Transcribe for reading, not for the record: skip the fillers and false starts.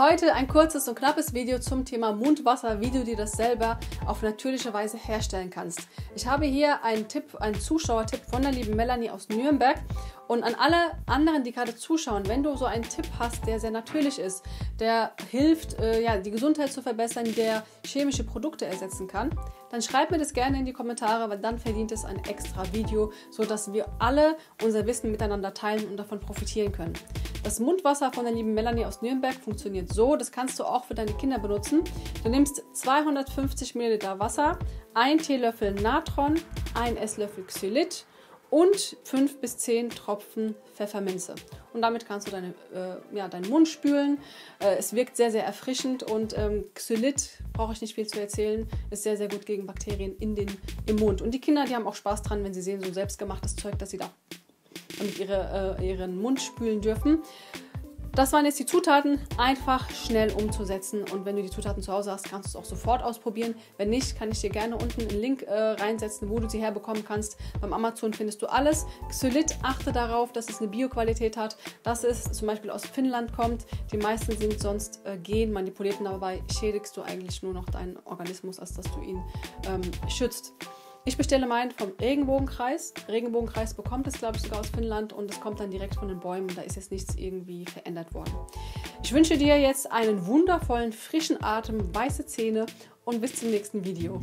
heute ein kurzes und knappes Video zum Thema Mundwasser, wie du dir das selber auf natürliche Weise herstellen kannst. Ich habe hier einen Tipp, einen Zuschauertipp von der lieben Melanie aus Nürnberg. Und an alle anderen, die gerade zuschauen, wenn du so einen Tipp hast, der sehr natürlich ist, der hilft, die Gesundheit zu verbessern, der chemische Produkte ersetzen kann, dann schreib mir das gerne in die Kommentare, weil dann verdient es ein extra Video, sodass wir alle unser Wissen miteinander teilen und davon profitieren können. Das Mundwasser von der lieben Melanie aus Nürnberg funktioniert so, das kannst du auch für deine Kinder benutzen. Du nimmst 250 ml Wasser, 1 Teelöffel Natron, 1 Esslöffel Xylit, und 5 bis 10 Tropfen Pfefferminze. Und damit kannst du deinen Mund spülen. Es wirkt sehr, sehr erfrischend und Xylit, brauche ich nicht viel zu erzählen, ist sehr, sehr gut gegen Bakterien im Mund. Und die Kinder, die haben auch Spaß dran, wenn sie sehen, so selbstgemachtes Zeug, dass sie da damit ihren Mund spülen dürfen. Das waren jetzt die Zutaten, einfach schnell umzusetzen, und wenn du die Zutaten zu Hause hast, kannst du es auch sofort ausprobieren. Wenn nicht, kann ich dir gerne unten einen Link reinsetzen, wo du sie herbekommen kannst. Beim Amazon findest du alles. Xylit, achte darauf, dass es eine Bioqualität hat, dass es zum Beispiel aus Finnland kommt. Die meisten sind sonst genmanipuliert, und dabei schädigst du eigentlich nur noch deinen Organismus, als dass du ihn schützt. Ich bestelle meinen vom Regenbogenkreis. Regenbogenkreis bekommt es, glaube ich, sogar aus Finnland, und es kommt dann direkt von den Bäumen. Da ist jetzt nichts irgendwie verändert worden. Ich wünsche dir jetzt einen wundervollen, frischen Atem, weiße Zähne und bis zum nächsten Video.